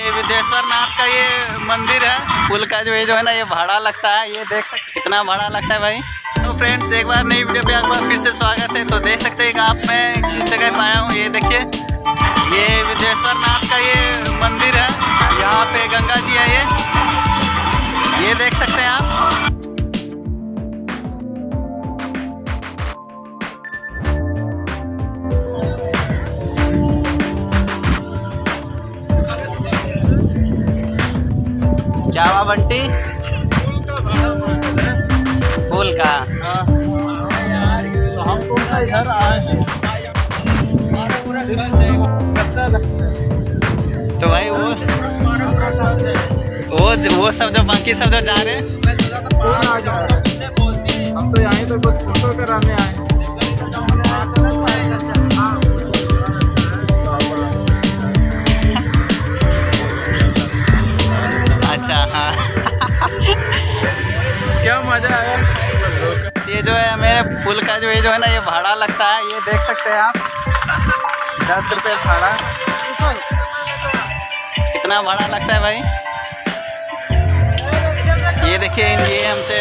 ये विदेश्वर नाथ का ये मंदिर है। पुल का जो है ना ये भाड़ा लगता है, ये देख सकते कितना भाड़ा लगता है भाई। तो फ्रेंड्स एक बार नई वीडियो पे एक बार फिर से स्वागत है। तो देख सकते हैं कि आप मैं किस जगह पे आया हूँ। ये देखिए ये विदेश्वर नाथ का ये मंदिर है, यहाँ पे गंगा जी है। ये देख सकते हैं आप। क्या हुआ बंटी? फूल का तो हम तो इधर आए हैं। तो भाई वो सब जो बाकी सब जो जा रहे हैं, हम तो आए तो कुछ फोटो कराने आए। हाँ। क्या मजा आया। ये जो है मेरे फूल का जो है ना ये भाड़ा लगता है। ये देख सकते हैं आप 10 रुपये भाड़ा। कितना भाड़ा लगता है भाई। ये देखिए ये हमसे